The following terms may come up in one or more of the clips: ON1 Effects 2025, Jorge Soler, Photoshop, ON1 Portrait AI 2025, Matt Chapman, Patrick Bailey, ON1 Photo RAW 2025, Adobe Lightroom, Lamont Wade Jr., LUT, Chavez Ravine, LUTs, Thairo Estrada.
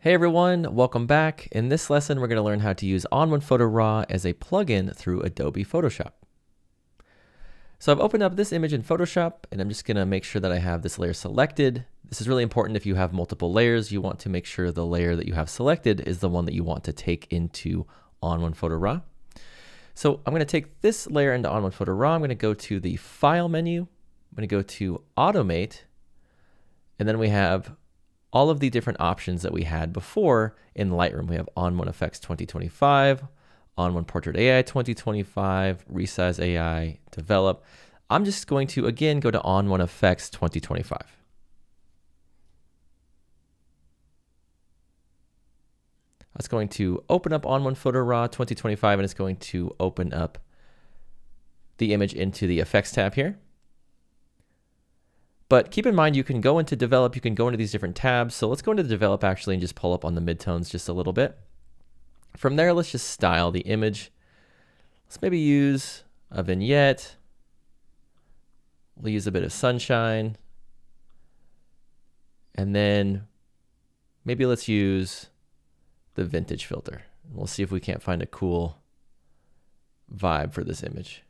Hey everyone, welcome back. In this lesson, we're going to learn how to use ON1 Photo Raw as a plugin through Adobe Photoshop. So I've opened up this image in Photoshop, and I'm just going to make sure that I have this layer selected. This is really important if you have multiple layers. You want to make sure the layer that you have selected is the one that you want to take into ON1 Photo Raw. So I'm going to take this layer into ON1 Photo Raw. I'm going to go to the File menu. I'm going to go to Automate, and then we have all of the different options that we had before in Lightroom. We have ON1 Effects 2025, ON1 Portrait AI 2025, Resize AI, Develop. I'm just going to, again, go to ON1 Effects 2025. It's going to open up ON1 Photo Raw 2025, and it's going to open up the image into the Effects tab here. But keep in mind, you can go into Develop, you can go into these different tabs. So let's go into Develop actually and just pull up on the midtones just a little bit. From there, let's just style the image. Let's maybe use a vignette. We'll use a bit of sunshine. And then maybe let's use the vintage filter. We'll see if we can't find a cool vibe for this image.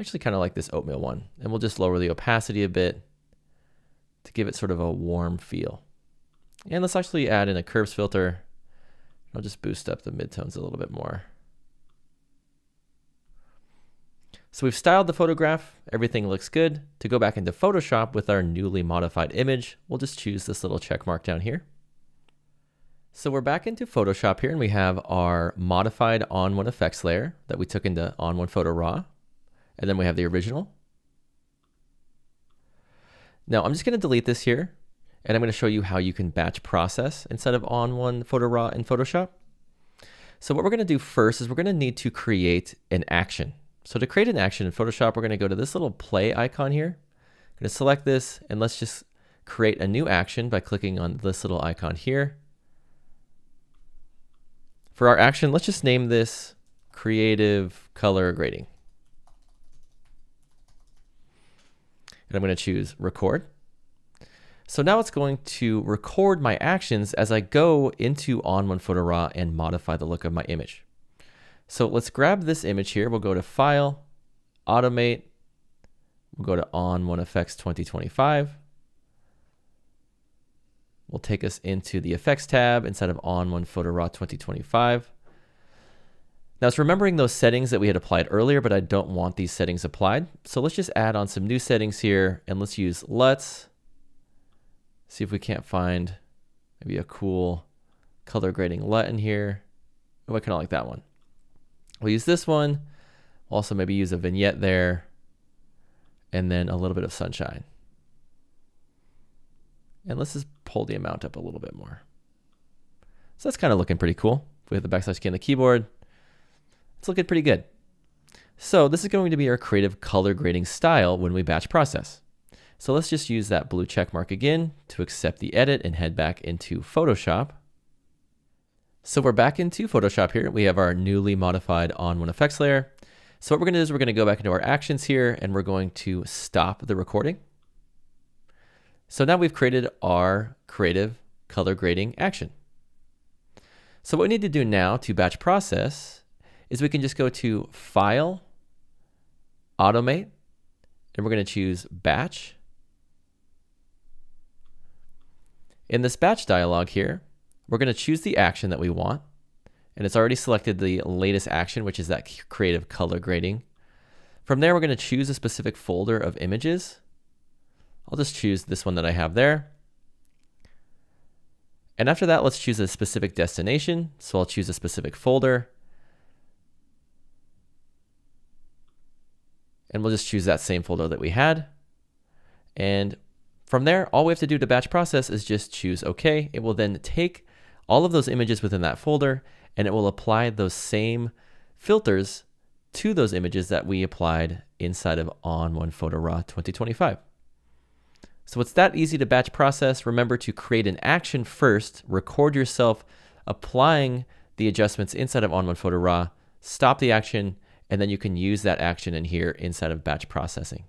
Actually kind of like this oatmeal one, and we'll just lower the opacity a bit to give it sort of a warm feel. And let's actually add in a curves filter. I'll just boost up the midtones a little bit more. So we've styled the photograph. Everything looks good. To go back into Photoshop with our newly modified image, we'll just choose this little check mark down here. So we're back into Photoshop here, and we have our modified ON1 Effects layer that we took into ON1 Photo Raw. And then we have the original. Now I'm just going to delete this here, and I'm going to show you how you can batch process instead of ON1 Photo Raw in Photoshop. So what we're going to do first is we're going to need to create an action. So to create an action in Photoshop, we're going to go to this little play icon here. I'm going to select this, and let's just create a new action by clicking on this little icon here. For our action, let's just name this Creative Color Grading. And I'm going to choose record. So now it's going to record my actions as I go into ON1 Photo Raw and modify the look of my image. So let's grab this image here. We'll go to File, Automate. We'll go to ON1 Effects 2025. We'll take us into the Effects tab instead of ON1 Photo Raw 2025. Now it's remembering those settings that we had applied earlier, but I don't want these settings applied. So let's just add on some new settings here, and let's use LUTs. See if we can't find maybe a cool color grading LUT in here. Oh, I kind of like that one. We'll use this one. Also maybe use a vignette there, and then a little bit of sunshine. And let's just pull the amount up a little bit more. So that's kind of looking pretty cool. If we hit the backslash key on the keyboard, it's looking pretty good. So this is going to be our creative color grading style when we batch process. So let's just use that blue check mark again to accept the edit and head back into Photoshop. So we're back into Photoshop here. We have our newly modified ON1 Effects layer. So what we're going to do is we're going to go back into our actions here, and we're going to stop the recording. So now we've created our creative color grading action. So what we need to do now to batch process is we can just go to File, Automate, and we're going to choose Batch. In this Batch dialog here, we're going to choose the action that we want, and it's already selected the latest action, which is that creative color grading. From there, we're going to choose a specific folder of images. I'll just choose this one that I have there. And after that, let's choose a specific destination. So I'll choose a specific folder. And we'll just choose that same folder that we had. And from there, all we have to do to batch process is just choose OK. It will then take all of those images within that folder, and it will apply those same filters to those images that we applied inside of ON1 Photo Raw 2025. So it's that easy to batch process. Remember to create an action first, record yourself applying the adjustments inside of ON1 Photo Raw, stop the action, and then you can use that action in here inside of batch processing.